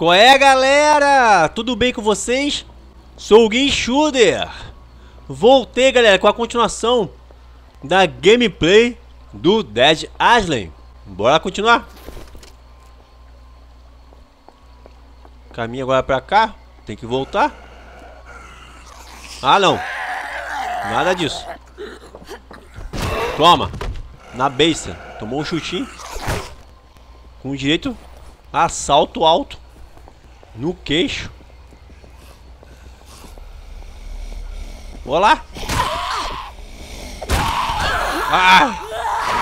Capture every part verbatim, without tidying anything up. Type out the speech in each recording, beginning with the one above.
Qual é, galera? Tudo bem com vocês? Sou o GuiSShooter. Voltei, galera, com a continuação da gameplay do Dead Island. Bora continuar. Caminho agora pra cá. Tem que voltar. Ah, não. Nada disso. Toma. Na beça. Tomou um chutinho. Com direito a assalto alto. No queixo. Olá. Ah!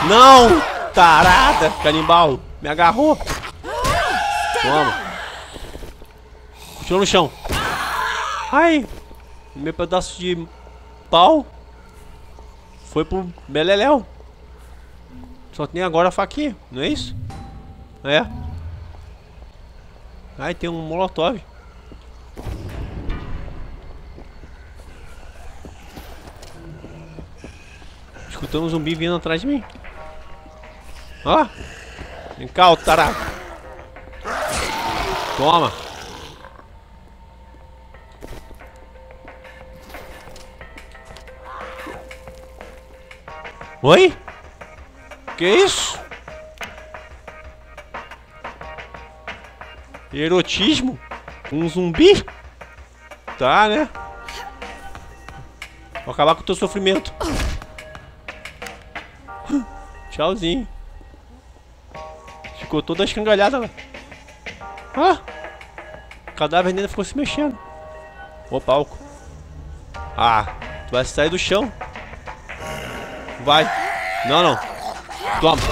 Não! Tarada! Canibal! Me agarrou! Toma! Tirou no chão! Ai! Meu pedaço de pau foi pro beleléu! Só tem agora a faquinha, não é isso? É! Ai, tem um molotov! Escutando um zumbi vindo atrás de mim. Ó. Vem cá, otário. Toma. Oi? Que isso? Erotismo? Um zumbi? Tá, né? Vou acabar com o teu sofrimento. Tchauzinho. Ficou toda escangalhada lá. Ah! O cadáver ainda ficou se mexendo. Ô, palco. Ah, tu vai sair do chão. Vai. Não, não. Toma.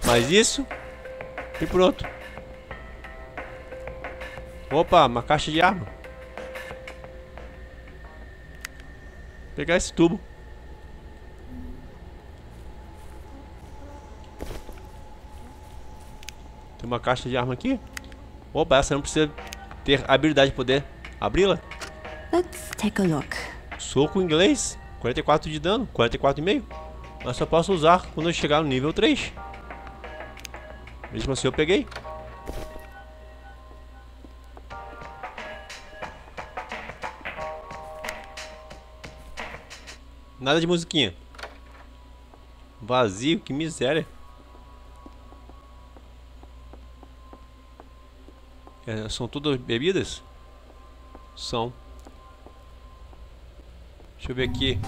Faz isso. E pronto. Opa, uma caixa de arma. Vou pegar esse tubo. Uma caixa de arma aqui. Opa, essa não precisa ter habilidade de poder abri-la. Let's take a look. Soco inglês, quarenta e quatro de dano, quarenta e quatro vírgula cinco. Mas só posso usar quando eu chegar no nível três. Mesmo assim eu peguei. Nada de musiquinha. Vazio, que miséria. São todas bebidas? São. Deixa eu ver aqui.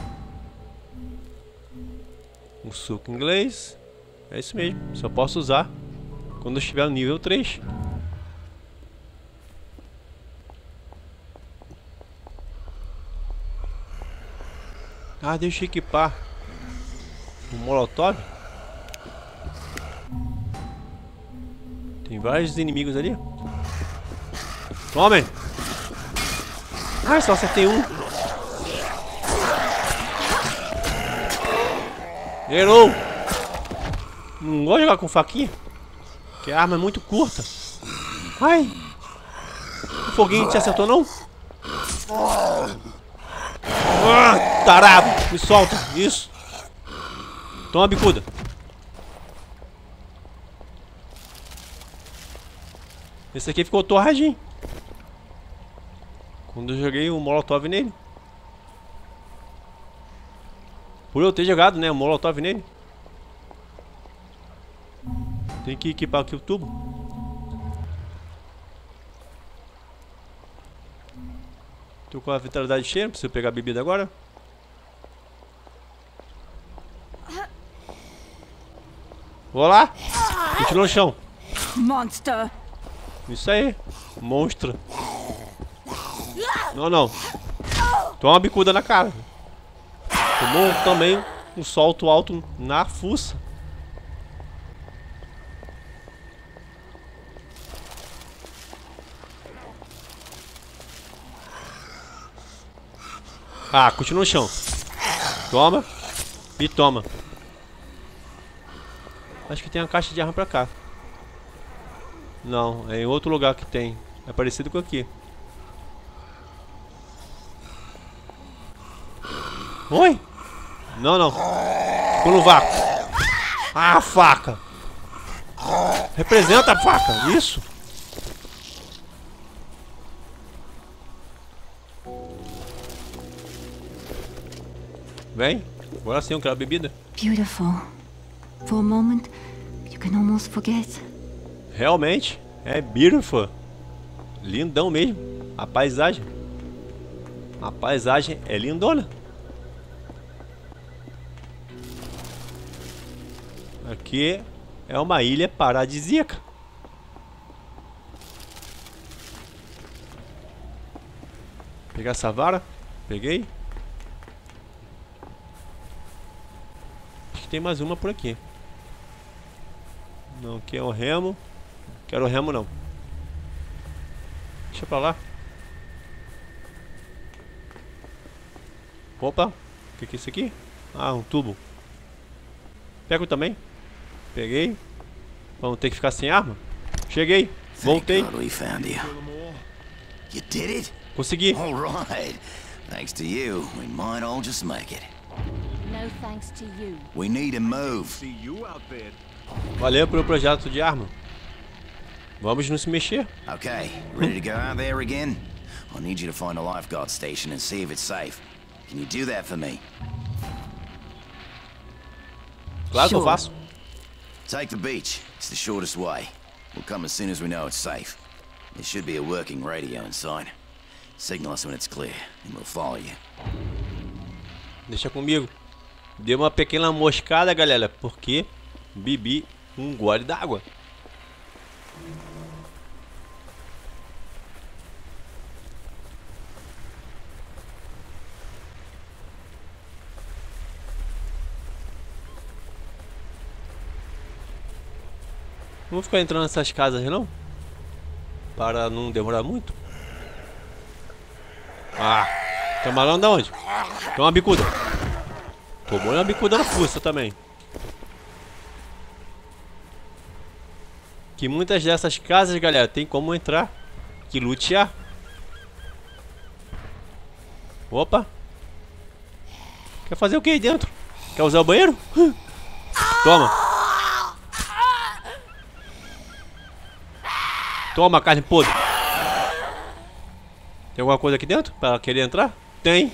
Um suco inglês. É isso mesmo. Só posso usar quando eu estiver no nível três. Ah, deixa eu equipar um molotov. Tem vários inimigos ali. Tome! Ah, só acertei um! Errou! Não gosto de jogar com faquinha, que a arma é muito curta. Ai! O foguinho te acertou, não? Ah, tarado! Me solta! Isso! Toma a bicuda! Esse aqui ficou torradinho. Quando eu joguei o molotov nele. Por eu ter jogado, né, o molotov nele. Tem que equipar aqui o tubo. Tô com a vitalidade cheia, não preciso pegar a bebida agora. Vou lá. Continua no chão. Monster. Isso aí. Monstro. Não, não. Toma uma bicuda na cara. Tomou também um salto alto na fuça. Ah, continua no chão. Toma. E toma. Acho que tem uma caixa de arma pra cá. Não, é em outro lugar que tem. É parecido com aqui. Oi? Não, não. Ficou no vácuo. Ah, faca. Representa a faca. Isso. Vem, agora sim eu quero a bebida. Beautiful. For a moment, you can almost forget. Realmente, é beautiful. Lindão mesmo. A paisagem. A paisagem é lindona. Aqui é uma ilha paradisíaca. Vou pegar essa vara. Peguei. Acho que tem mais uma por aqui. Não, aqui é o remo. Não quero o remo não. Deixa pra lá. Opa, o que que é isso aqui? Ah, um tubo. Pego também. Peguei. Vamos ter que ficar sem arma. Cheguei, voltei. Consegui. Thanks to you, we might all just make it. No thanks to you. We need to move. Valeu pelo projeto de arma. Vamos nos mexer. Okay, ready to go out there again? I need you to find a lifeguard station and see if it's safe. Can you do that for me? Claro que eu faço. Take the beach. It's the shortest way. We'll come as soon as we know it's safe. There should be a working radio inside. Signal us when it's clear, and we'll follow you. Deixa comigo. Deu uma pequena moscada, galera, porque bebi um gole d'água. Não vou ficar entrando nessas casas, não? Para não demorar muito. Ah, camarão da onde? Tem uma bicuda. Tomou uma bicuda na fuça também. Que muitas dessas casas, galera, tem como entrar e lutear. Opa. Quer fazer o que aí dentro? Quer usar o banheiro? Toma. Toma, carne podre. Tem alguma coisa aqui dentro pra ela querer entrar? Tem.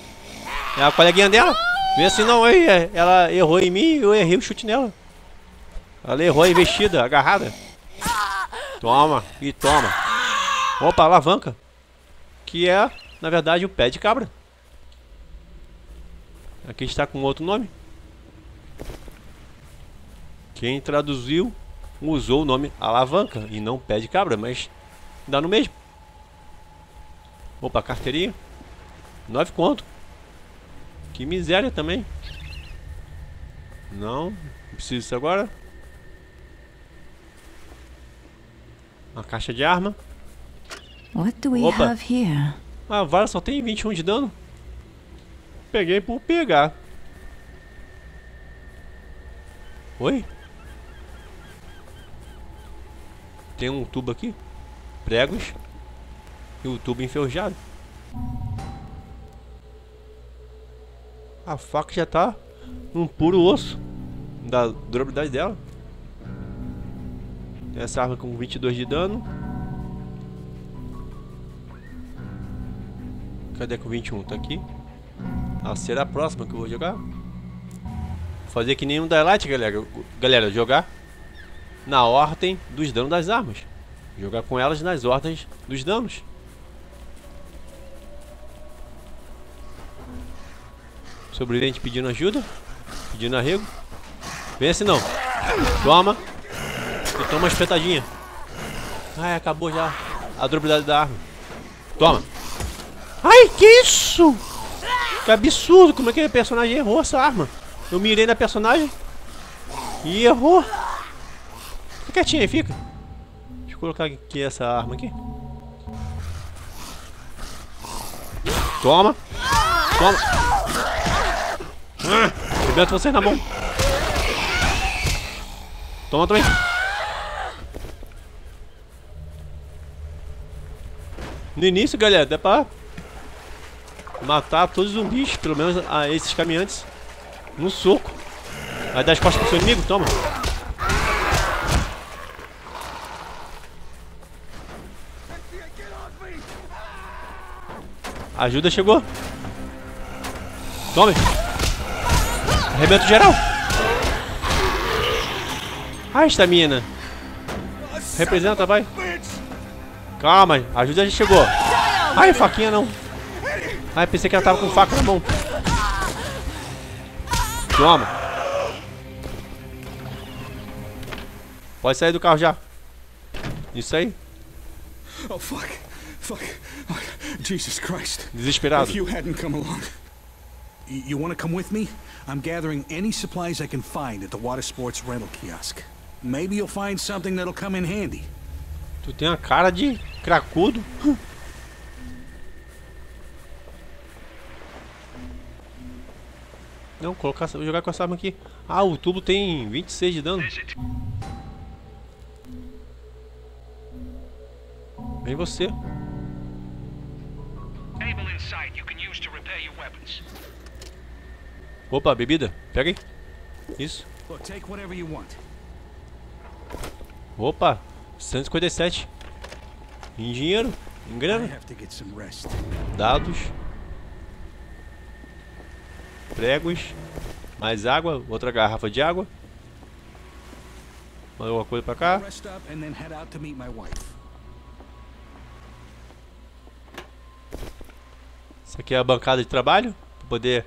É a coleguinha dela. Vê assim não, aí ela errou em mim e eu errei o chute nela. Ela errou a investida, agarrada. Toma e toma. Opa, alavanca. Que é, na verdade, o pé de cabra. Aqui está com outro nome. Quem traduziu usou o nome alavanca e não pé de cabra, mas dá no mesmo. Opa, carteirinha. Nove conto. Que miséria também. Não, não preciso disso agora. Uma caixa de arma. Opa. A vara só tem vinte e um de dano. Peguei por pegar. Oi? Tem um tubo aqui. Pregos. E o tubo enferrujado. A faca já tá um puro osso da durabilidade dela. Tem essa arma com vinte e dois de dano. Cadê com vinte e um? Tá aqui. Ah, será a próxima que eu vou jogar? Vou fazer que nem um Dying Light, galera. Galera, jogar na ordem dos danos das armas. Jogar com elas nas ordens dos danos. Sobrevivente pedindo ajuda. Pedindo arrego. Vem assim não. Toma. E toma uma espetadinha. Ai, acabou já a durabilidade da arma. Toma. Ai, que isso? Que absurdo. Como é que a personagem errou essa arma? Eu mirei na personagem e errou. Fica quietinho aí, fica. Deixa eu colocar aqui essa arma aqui. Toma. Toma. Ah, liberto vocês na mão. Toma também. No início, galera, dá pra matar todos os zumbis, pelo menos a esses caminhantes, no soco. Vai dar as costas pro seu inimigo? Toma. A ajuda chegou. Tome. Arrebento geral. Ah, estamina. Representa, vai. Calma, ajuda, a gente chegou. Ai, faquinha não. Ai, pensei que ela tava com faca na mão. Toma. Pode sair do carro já. Isso aí. Oh, fuck. Fuck. Jesus Christ. Desesperado. If you hadn't come along. You want to come with me? I'm gathering any supplies I can find at the water sports rental kiosk. Maybe you'll find something that'll come in handy. Tu tem a cara de cracudo. Não, colocar, vou jogar com essa arma aqui. Ah, o tubo tem vinte e seis de dano. Vem você. Opa, bebida. Pega aí. Isso. Opa, cento e cinquenta e sete. Em dinheiro, em grana. Dados. Pregos. Mais água, outra garrafa de água. Mais alguma coisa pra cá. Isso aqui é a bancada de trabalho, pra poder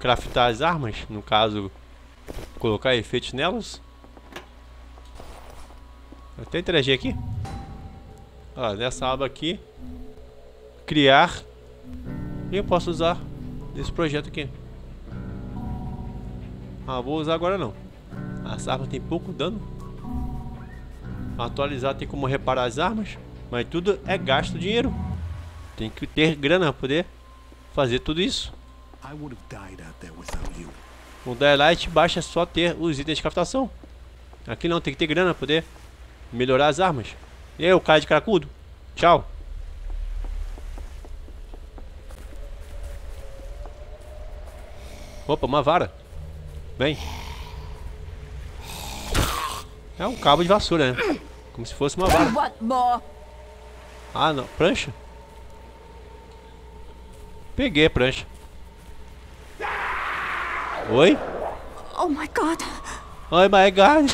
craftar as armas, no caso, colocar efeitos nelas. Vou até interagir aqui. Ó, nessa aba aqui, criar, e eu posso usar nesse projeto aqui. Ah, vou usar agora não. Essa arma tem pouco dano. Atualizar tem como reparar as armas, mas tudo é gasto dinheiro. Tem que ter grana pra poder fazer tudo isso. No Dying Light basta só ter os itens de captação. Aqui não, tem que ter grana pra poder melhorar as armas. E aí, o cara de cracudo. Tchau. Opa, uma vara. Vem. É um cabo de vassoura, né? Como se fosse uma vara. Ah, não. Prancha? Peguei a prancha. Oi? Oh my god. Oh my god.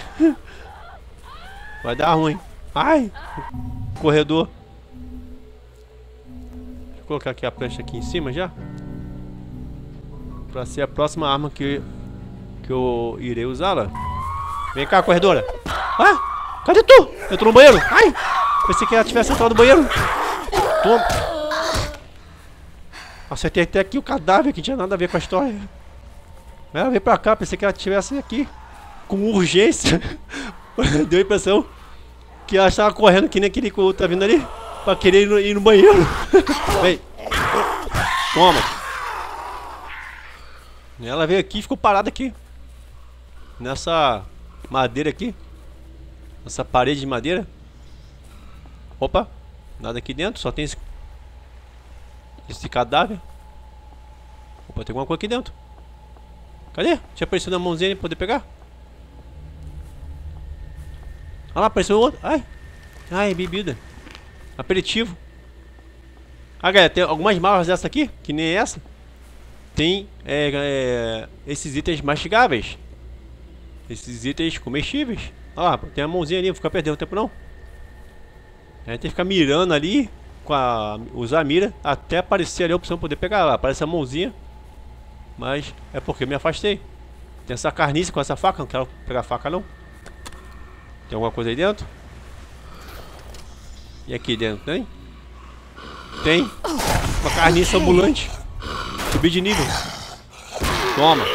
Vai dar ruim. Ai! Corredor. Deixa eu colocar aqui a prancha aqui em cima já. Pra ser a próxima arma que, que eu irei usá-la. Vem cá, corredora. Ah! Cadê tu? Eu tô no banheiro. Ai! Pensei que ela tivesse entrado no banheiro. Toma. Acertei até aqui o cadáver, que não tinha nada a ver com a história. Ela veio pra cá, pensei que ela estivesse aqui com urgência. Deu a impressão que ela estava correndo que nem aquele que tá vindo ali, pra querer ir no, ir no banheiro. Vem. Toma. Ela veio aqui e ficou parada aqui. Nessa madeira aqui. Nessa parede de madeira. Opa. Nada aqui dentro, só tem esse... Esse cadáver. Opa, tem alguma coisa aqui dentro. Cadê? Tinha aparecido a mãozinha pra poder pegar. Ah lá, apareceu outro. Ai. Ai, bebida. Aperitivo. Ah, galera, tem algumas malas dessa aqui, que nem essa. Tem é, é, esses itens mastigáveis. Esses itens comestíveis. Ah lá, tem a mãozinha ali, não fica perdendo tempo não. A gente tem que ficar mirando ali. A, usar a mira até aparecer ali a opção poder pegar lá. Aparece a mãozinha, mas é porque eu me afastei. Tem essa carniça com essa faca. Não quero pegar faca não. Tem alguma coisa aí dentro? E aqui dentro tem? Tem uma carniça ambulante. Subi de nível. Toma.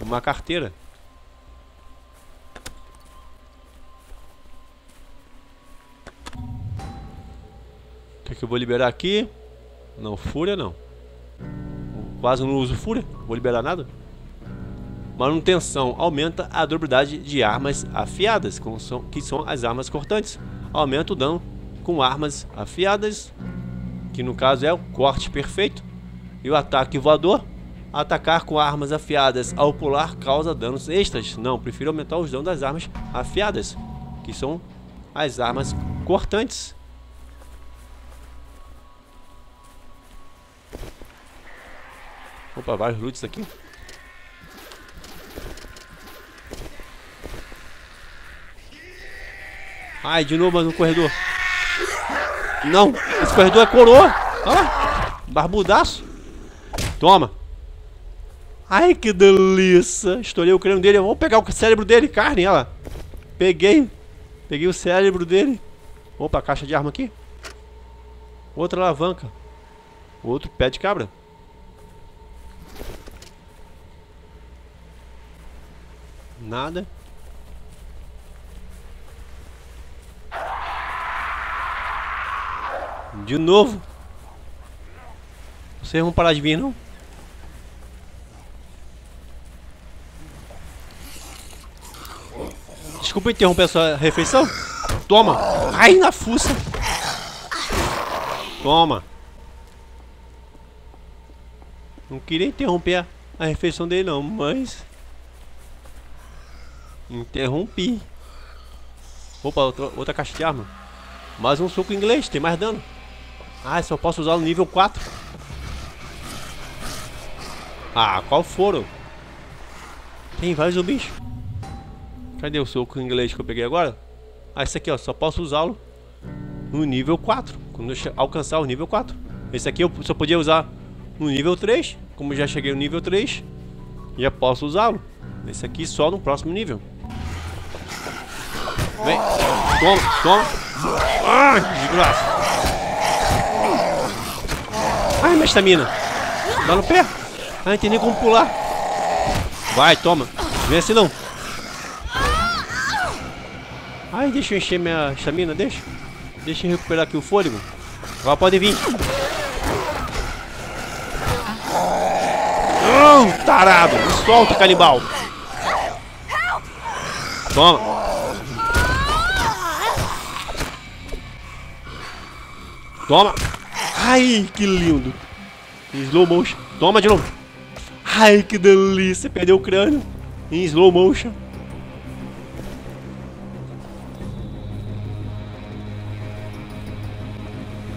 Uma carteira. Que eu vou liberar aqui? Não, fúria não. Quase não uso fúria. Vou liberar nada. Manutenção. Aumenta a durabilidade de armas afiadas, que são as armas cortantes. Aumenta o dano com armas afiadas, que no caso é o corte perfeito. E o ataque voador. Atacar com armas afiadas ao pular causa danos extras. Não, prefiro aumentar os danos das armas afiadas, que são as armas cortantes. Opa, vários loots aqui. Ai, de novo, mas no corredor. Não, esse corredor é coroa. Ah, barbudaço. Toma. Ai, que delícia. Estourei o crânio dele. Vamos pegar o cérebro dele, carne, ela. Peguei. Peguei o cérebro dele. Opa, caixa de arma aqui. Outra alavanca. Outro pé de cabra. Nada. De novo. Vocês vão parar de vir, não? Desculpa interromper a sua refeição. Toma. Ai, na fuça. Toma. Não queria interromper a, a refeição dele, não, mas... interrompi. Opa, outra, outra caixa de arma. Mais um suco inglês, tem mais dano. Ah, só posso usar no nível quatro. Ah, qual foram? Tem vários zumbis. Cadê o suco inglês que eu peguei agora? Ah, esse aqui, ó, só posso usá-lo no nível quatro, quando eu alcançar o nível quatro. Esse aqui eu só podia usar no nível três. Como eu já cheguei no nível três, já posso usá-lo. Esse aqui só no próximo nível. Vem, toma, toma. Ai, que desgraça. Ai, minha estamina. Dá no pé. Ah, não tem nem como pular. Vai, toma. Vem assim não. Ai, deixa eu encher minha estamina, deixa. Deixa eu recuperar aqui o fôlego. Agora pode vir. Não, oh, tarado. Me solta, canibal. Toma. Toma. Ai, que lindo. Em slow motion. Toma de novo. Ai, que delícia. Perdeu o crânio. Em slow motion.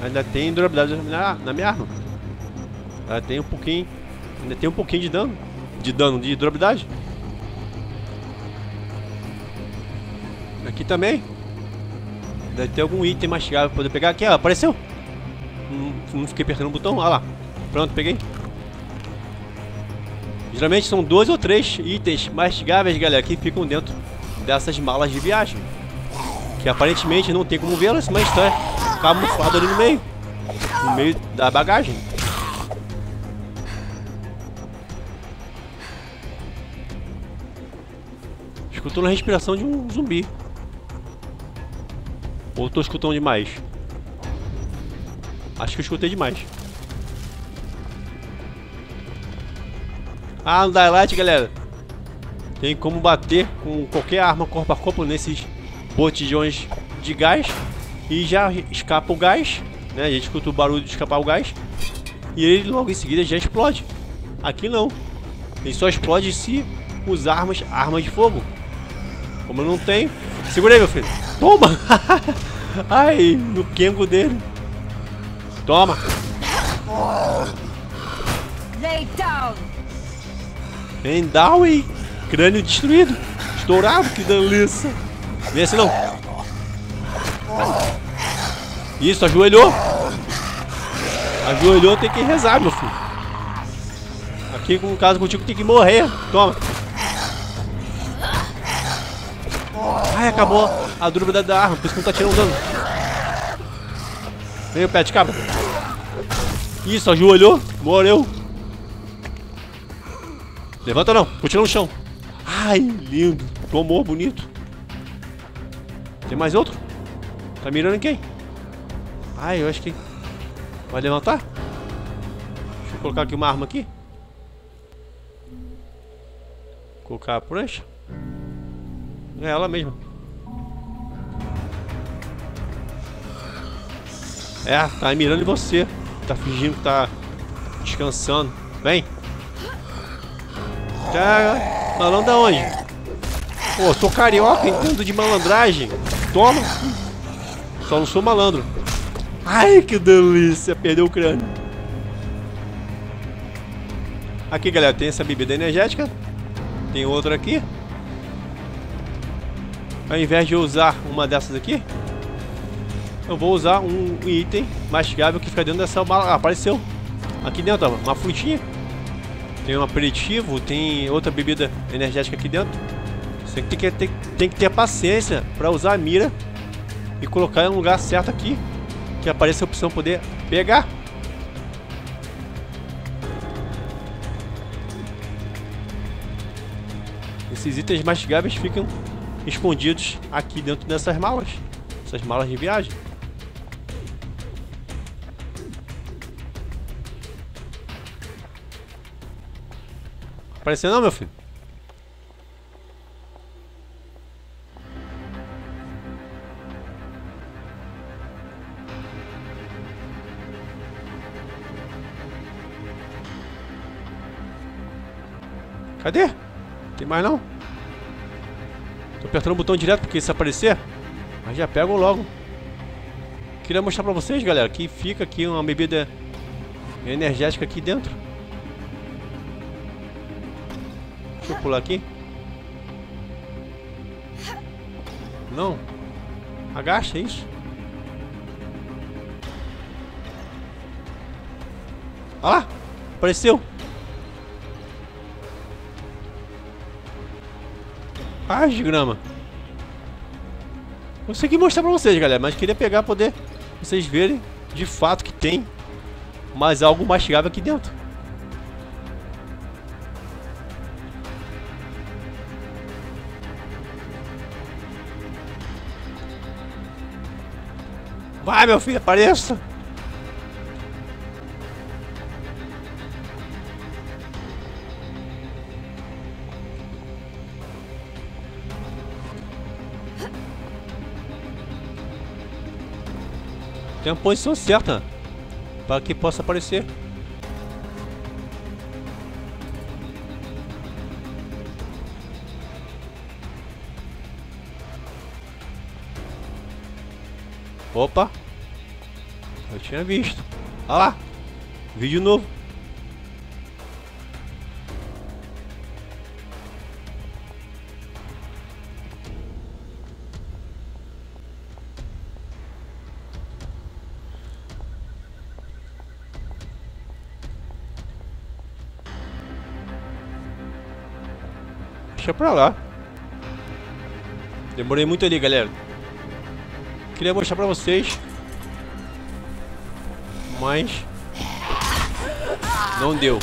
Ainda tem durabilidade na, na minha arma. Ela tem um pouquinho. Ainda tem um pouquinho de dano. De dano de durabilidade. Aqui também. Deve ter algum item mais chegado pra poder pegar. Aqui, ó, apareceu. Não, não fiquei apertando o botão. Olha lá. Pronto, peguei. Geralmente são dois ou três itens mastigáveis, galera, que ficam dentro dessas malas de viagem. Que aparentemente não tem como vê-las, mas tá camuflado ali no meio. No meio da bagagem. Escutou a respiração de um zumbi. Ou tô escutando demais? Acho que eu escutei demais. Ah, no Dying Light, galera, tem como bater com qualquer arma corpo a corpo nesses botijões de gás. E já escapa o gás, né? A gente escuta o barulho de escapar o gás. E ele logo em seguida já explode. Aqui não. Ele só explode se usarmos armas de fogo. Como eu não tenho... segura aí, meu filho. Toma! Ai, no quengo dele. Toma! Vem down e crânio destruído. Estourado, que delícia. Vem assim não. Isso, ajoelhou. Ajoelhou, tem que rezar, meu filho. Aqui, no caso contigo, tem que morrer. Toma. Ai, acabou a durabilidade da arma, por isso que não tá tirando dano. Vem o pé de cabra. Isso, ajoelhou. Morreu. Levanta não, continua no chão. Ai, lindo. Tomou, bonito. Tem mais outro? Tá mirando em quem? Ai, eu acho que... vai levantar? Deixa eu colocar aqui uma arma aqui. Colocar a prancha. É ela mesma. É, tá mirando em você. Tá fingindo que tá descansando. Vem. Cara, malandro da onde? Pô, sou carioca, entendo de malandragem. Toma. Só não sou malandro. Ai, que delícia. Perdeu o crânio. Aqui, galera, tem essa bebida energética. Tem outra aqui. ao invés de eu usar uma dessas aqui, eu vou usar um item mastigável que fica dentro dessa bala. Ah, apareceu aqui dentro, ó, uma frutinha. Tem um aperitivo, tem outra bebida energética aqui dentro. Você tem que ter, tem que ter paciência para usar a mira e colocar em um lugar certo aqui, que aparece a opção poder pegar. Esses itens mastigáveis ficam escondidos aqui dentro dessas malas, essas malas de viagem. Apareceu não, meu filho? Cadê? Tem mais não? Tô apertando o botão direto porque se aparecer, mas já pego logo. Queria mostrar pra vocês, galera, que fica aqui uma bebida energética aqui dentro. Deixa eu pular aqui. Não. Agacha, é isso? Olha lá! Apareceu! Ah, de grama! Eu sei que mostrar pra vocês, galera, mas queria pegar pra poder vocês verem de fato que tem mais algo mastigável aqui dentro. Vai, meu filho, apareça! Tem a posição certa para que possa aparecer. Opa, eu tinha visto. Olha lá, vídeo novo. Deixa pra lá. Demorei muito ali, galera. Queria mostrar pra vocês, mas não deu.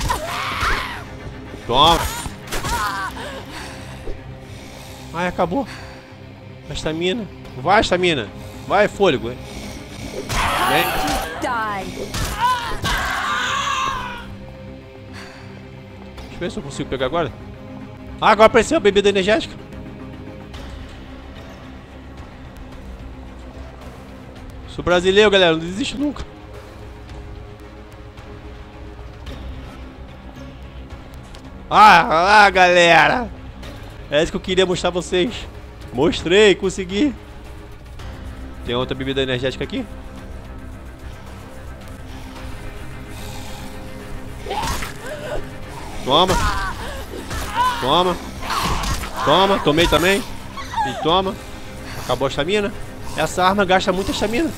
Toma. Ai, acabou a estamina. Vai, estamina. Vai, fôlego. Vem. Deixa eu ver se eu consigo pegar agora. Ah, agora apareceu a bebida energética. Sou brasileiro, galera, não desisto nunca. Ah, ah, galera, é isso que eu queria mostrar a vocês. Mostrei, consegui. Tem outra bebida energética aqui. Toma. Toma, toma, tomei também. E toma. Acabou a estamina. Essa arma gasta muita estamina.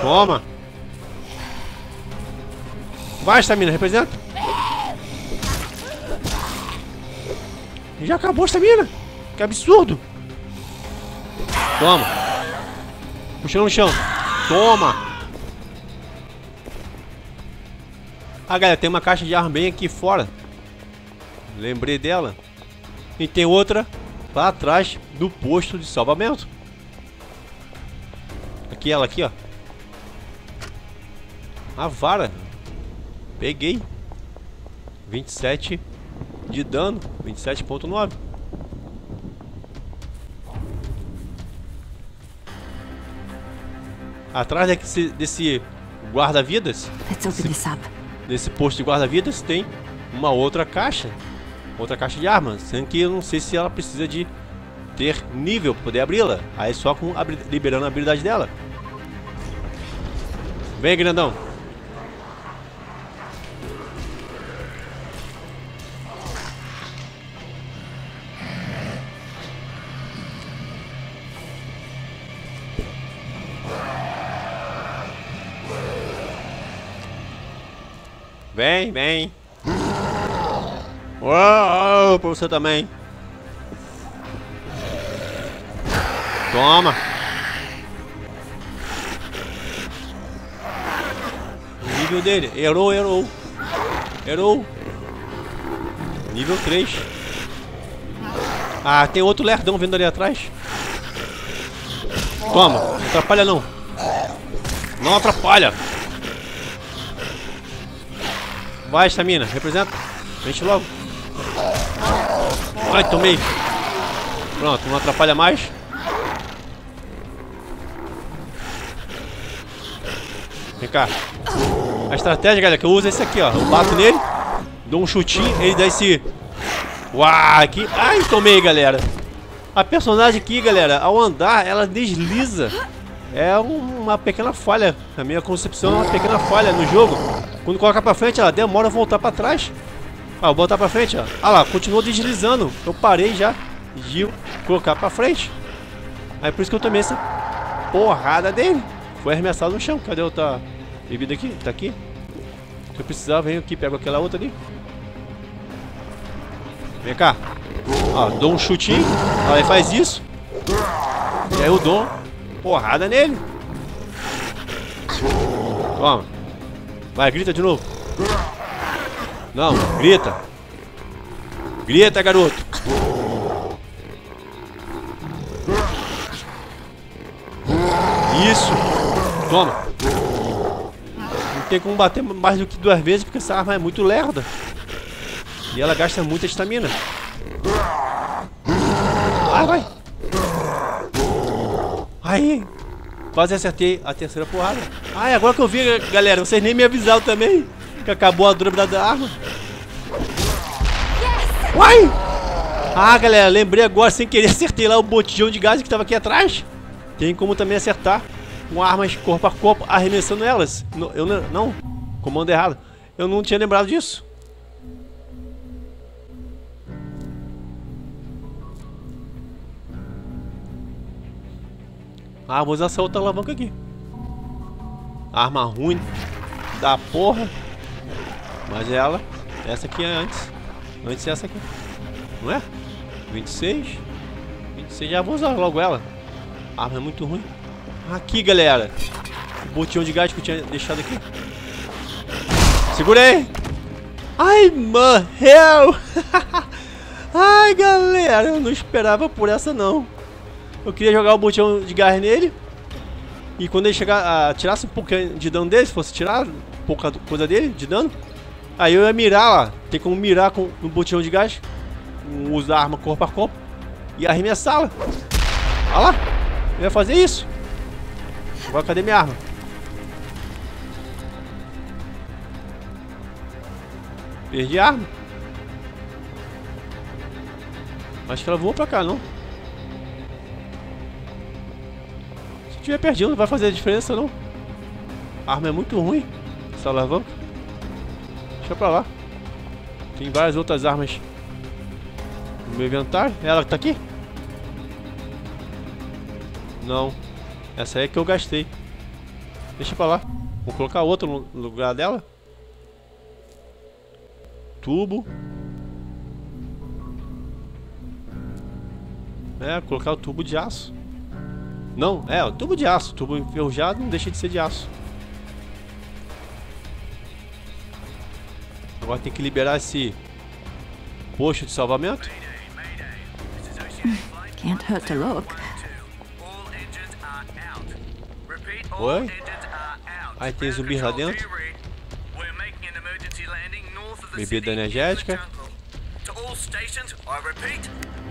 Toma. Vai, estamina, representa. Já acabou a estamina. Que absurdo. Toma. Puxando no chão. Toma. Ah, galera, tem uma caixa de arma bem aqui fora. Lembrei dela. E tem outra lá atrás do posto de salvamento. Aqui, ela aqui, ó. A vara. Peguei. vinte e sete de dano. vinte e sete ponto nove. Atrás desse, desse guarda-vidas. Nesse posto de guarda-vidas tem uma outra caixa, outra caixa de armas, sendo que eu não sei se ela precisa de ter nível para poder abri-la. Aí só com abri liberando a habilidade dela. Vem, grandão. Vem, vem. Uou, pra você também. Toma. Nível dele. Errou, errou. Errou. Nível três. Ah, tem outro lerdão vindo ali atrás. Toma. Não atrapalha, não. Não atrapalha. Vai, estamina. Representa. Vente logo. Ai, tomei. Pronto, não atrapalha mais. Vem cá. A estratégia, galera, que eu uso é esse aqui, ó. Eu bato nele, dou um chutinho, ele dá esse... Uau, aqui... Ai, tomei, galera. A personagem aqui, galera, ao andar, ela desliza. É uma pequena falha. Na minha concepção, é uma pequena falha no jogo. Quando colocar pra frente, ela demora a voltar pra trás. Ah, vou botar pra frente, ó. Ah lá, continuou deslizando. Eu parei já de colocar pra frente. Aí por isso que eu tomei essa porrada dele. Foi arremessado no chão. Cadê outra bebida aqui? Tá aqui. Se eu precisar, venho aqui, pego aquela outra ali. Vem cá. Ó, dou um chutinho. Ó, ele faz isso. E aí eu dou porrada nele. Toma. Vai, grita de novo. Não, grita. Grita, garoto. Isso. Toma. Não tem como bater mais do que duas vezes, porque essa arma é muito lerda. E ela gasta muita estamina. Vai, vai. Aí. Quase acertei a terceira porrada. Ah, é agora que eu vi, galera. Vocês nem me avisaram também. Que acabou a durabilidade da arma. Uai! Ah, galera, lembrei agora, sem querer, acertei lá o botijão de gás que estava aqui atrás. Tem como também acertar com armas corpo a corpo, arremessando elas. Não, eu não, não, comando errado. Eu não tinha lembrado disso. Ah, vou usar essa outra alavanca aqui. Arma ruim da porra. Mas ela, essa aqui é antes. Antes é essa aqui. Não é? vinte e seis. vinte e seis, já vou usar logo ela. A arma é muito ruim. Aqui, galera. O botijão de gás que eu tinha deixado aqui. Segura aí. Ai, mano. Ai, galera. Eu não esperava por essa, não. Eu queria jogar o botijão de gás nele. E quando ele chegar, a, tirasse um pouquinho de dano dele, se fosse tirar pouca coisa dele, de dano. Aí eu ia mirar lá, tem como mirar com um botijão de gás, usar a arma corpo a corpo e arremessá-la. Olha lá, eu ia fazer isso. Agora cadê minha arma? Perdi a arma. Acho que ela voou pra cá, não? Se tiver perdido, não vai fazer diferença, não. A arma é muito ruim, essa alavanca. Deixa pra lá. Tem várias outras armas no meu inventário. Ela que tá aqui? Não. Essa aí é que eu gastei. Deixa pra lá. Vou colocar outra no lugar dela. Tubo. É, colocar o tubo de aço. Não, é, o tubo de aço. O tubo enferrujado não deixa de ser de aço. Agora tem que liberar esse posto de salvamento. Can't hurt to look. Oi? Aí tem zumbi lá dentro. Bebida energética.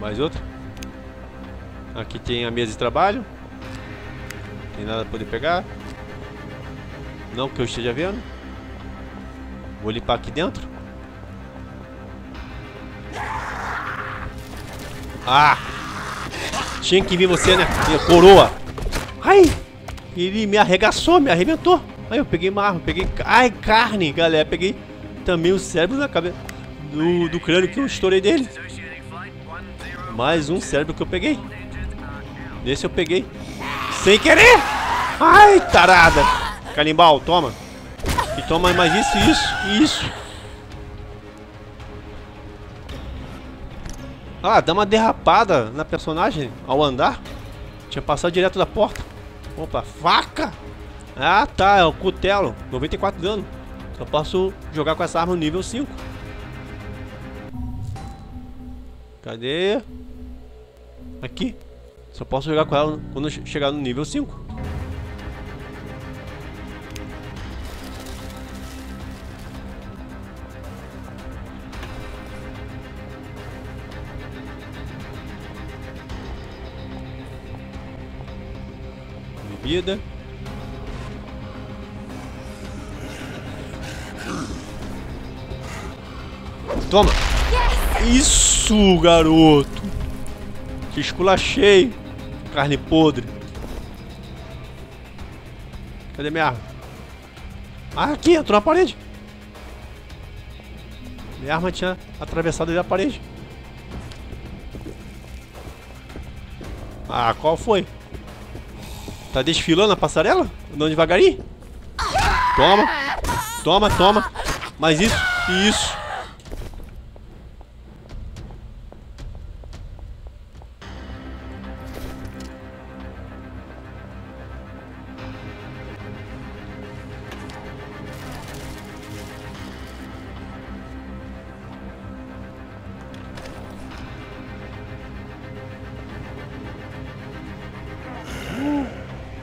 Mais outra. Aqui tem a mesa de trabalho. Não tem nada pra poder pegar. Não que eu esteja vendo. Vou limpar aqui dentro. Ah! Tinha que vir você, né? Minha coroa! Ai! Ele me arregaçou, me arrebentou. Aí eu peguei uma arma, peguei... Ai, carne, galera! Peguei também o cérebro na cabeça do, do crânio que eu estourei dele. Mais um cérebro que eu peguei. Nesse eu peguei sem querer! Ai, tarada! Canibal, toma! E toma mais isso, isso, isso. Ah, dá uma derrapada na personagem ao andar. Tinha passado direto da porta. Opa, faca! Ah tá, é o cutelo. noventa e quatro dano. Só posso jogar com essa arma no nível cinco. Cadê? Aqui. Só posso jogar com ela quando eu chegar no nível cinco. Bebida. Toma! Isso, garoto! Te esculachei, carne podre. Cadê minha arma? Ah, aqui, entrou na parede. Minha arma tinha atravessado ali a parede. Ah, qual foi? Tá desfilando a passarela? Andando devagarinho? Toma! Toma, toma! Mas isso, isso!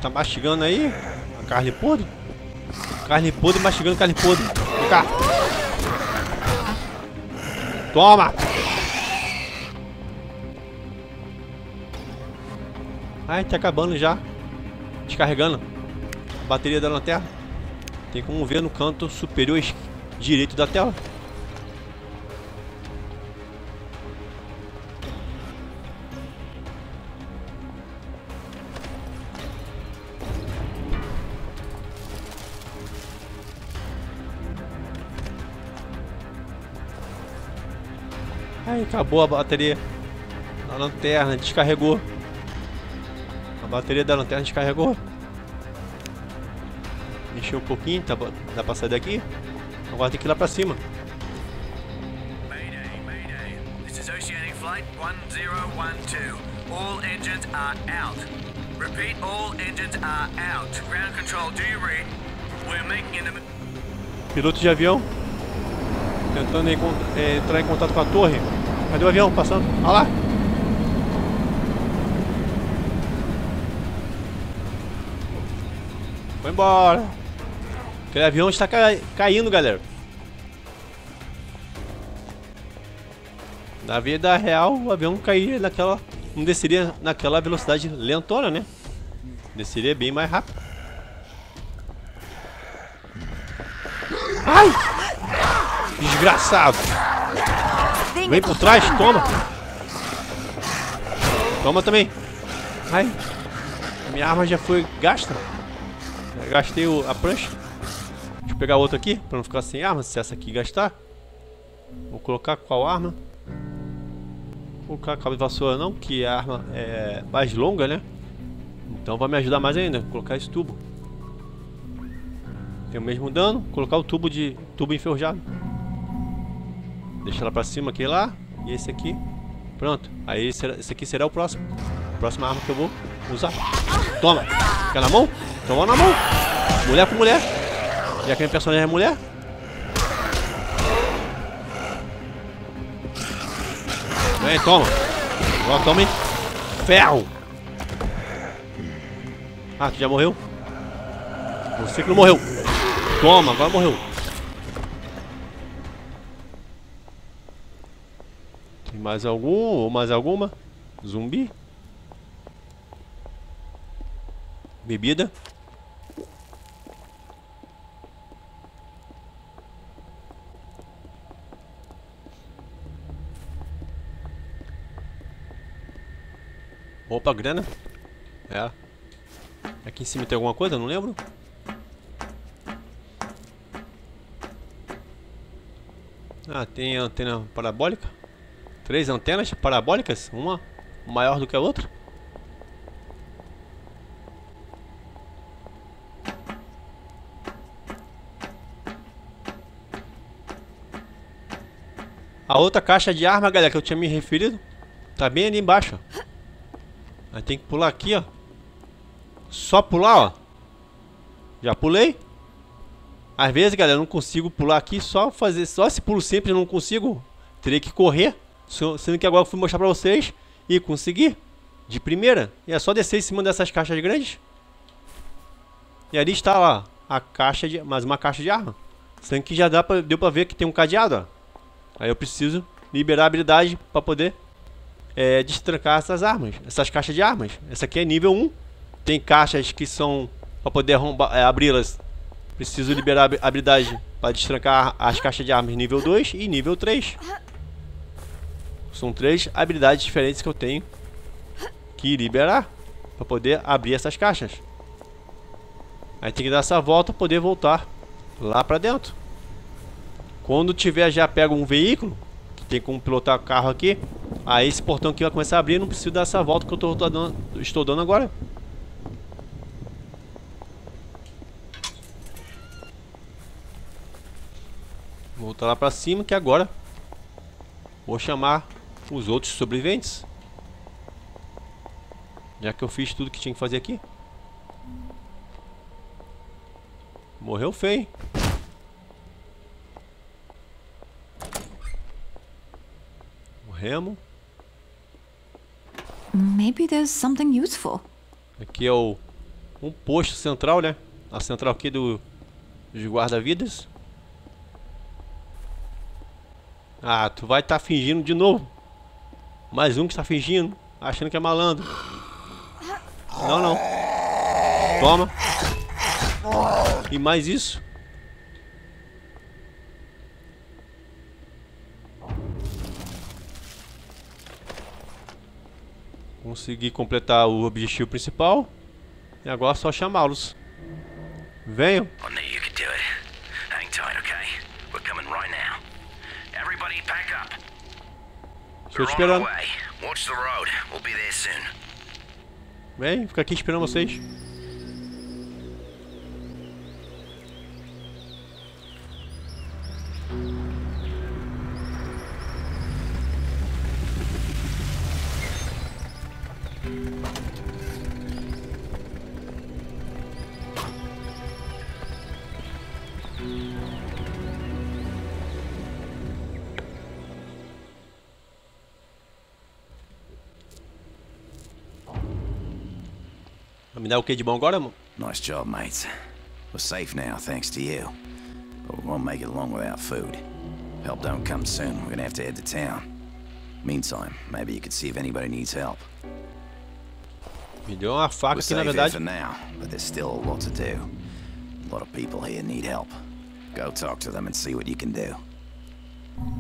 Tá mastigando aí? A carne podre? Carne podre mastigando carne podre. Vem cá. Toma! Ai, tá acabando já. Descarregando a bateria da lanterna. Tem como ver no canto superior direito da tela. Ai, acabou a bateria da lanterna, descarregou. A bateria da lanterna descarregou. Encheu um pouquinho, tá, dá pra sair daqui. Agora tem que ir lá pra cima. Mayday, mayday. This is Oceanic Flight one zero one two. All engines are out. Repeat, all engines are out. Ground control, do you read? We're making an... Piloto de avião. Tentando entrar em contato com a torre. Cadê o avião passando? Olha lá! Foi embora! Aquele avião está caindo, galera. Na vida real, o avião cairia naquela... não desceria naquela velocidade lentona, né? Desceria bem mais rápido. Ai! Desgraçado! Vem por trás, toma! Toma também! Ai! Minha arma já foi gasta! Já gastei o, a prancha. Deixa eu pegar outra aqui, pra não ficar sem arma, se essa aqui gastar. Vou colocar qual arma? Vou colocar cabo de vassoura não, que a arma é mais longa, né? Então vai me ajudar mais ainda, vou colocar esse tubo. Tem o mesmo dano, vou colocar o tubo de tubo enferrujado. Deixa ela pra cima, aquele lá. E esse aqui. Pronto. Aí esse, esse aqui será o próximo. A próxima arma que eu vou usar. Toma. Fica na mão. Toma na mão. Mulher com mulher. Já que a minha personagem é mulher. Vem, toma. Agora toma, hein. Ferro. Ah, tu já morreu? Você que não morreu. Toma, agora morreu. Mais algum ou mais alguma? Zumbi? Bebida? Opa, grana? É. Aqui em cima tem alguma coisa? Não lembro. Ah, tem a antena parabólica. Três antenas parabólicas, uma maior do que a outra. A outra caixa de arma, galera, que eu tinha me referido, tá bem ali embaixo, ó. Aí tem que pular aqui, ó. Só pular, ó. Já pulei. Às vezes, galera, eu não consigo pular aqui. Só fazer, só esse pulo simples eu não consigo. Teria que correr. Sendo que agora eu fui mostrar pra vocês e consegui de primeira. E é só descer em cima dessas caixas grandes. E ali está lá a caixa de, mais uma caixa de arma. Sendo que já dá pra, deu pra ver que tem um cadeado, ó. Aí eu preciso liberar a habilidade pra poder é, destrancar essas armas, essas caixas de armas. Essa aqui é nível um. Tem caixas que são pra poder arrombar, é, abri-las. Preciso liberar a habilidade para destrancar as caixas de armas nível dois e nível três. São três habilidades diferentes que eu tenho que liberar para poder abrir essas caixas. Aí tem que dar essa volta para poder voltar lá para dentro. Quando tiver já pego um veículo, que tem como pilotar o carro aqui, aí esse portão aqui vai começar a abrir. Não preciso dar essa volta que eu tô, tô dando, estou dando agora. Voltar lá pra cima, que agora vou chamar os outros sobreviventes. Já que eu fiz tudo que tinha que fazer aqui. Morreu feio, hein? O remo. Maybe there's something useful. Aqui é o um posto central, né? A central aqui do, dos guarda-vidas. Ah, tu vai estar tá fingindo de novo. Mais um que está fingindo, achando que é malandro. Não, não. Toma. E mais isso. Consegui completar o objetivo principal. E agora é só chamá-los. Venham. Estou esperando. Vem, fica aqui esperando vocês. Me dá o que de bom agora, mano? Nice job, mates. We're safe now, thanks to you. But we won't make it long without food. Help don't come soon. We're gonna have to head to town. Meantime, maybe you could see if anybody needs help. Me deu uma faca aqui, na verdade. We're safe for now, but there's still a lot to do. A lot of people here need help. Go talk to them and see what you can do.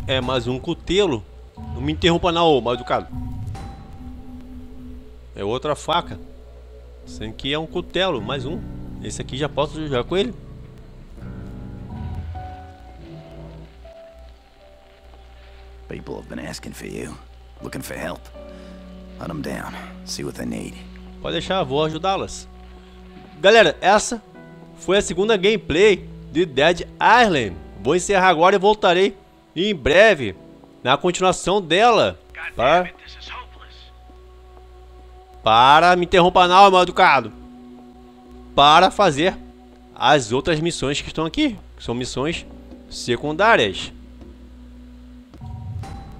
É mais um cutelo. Não me interrompa não, ô mal educado. É outra faca. Sendo que é um cutelo, mais um. Esse aqui já posso jogar com ele. People have been asking for you, looking for help. Let them down, see what they need. Pode deixar, vou ajudá-las. Galera, essa foi a segunda gameplay de Dead Island. Vou encerrar agora e voltarei em breve na continuação dela. Para... Para me interrompa não, mal educado. Para fazer as outras missões que estão aqui, que são missões secundárias.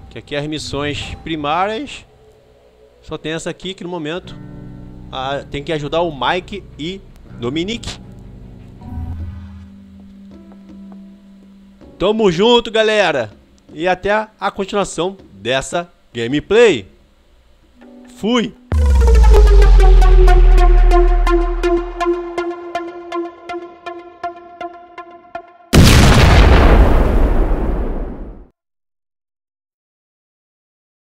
Que aqui as missões primárias. Só tem essa aqui que no momento ah, tem que ajudar o Mike e Dominique. Tamo junto, galera. E até a continuação dessa gameplay. Fui. Thank you.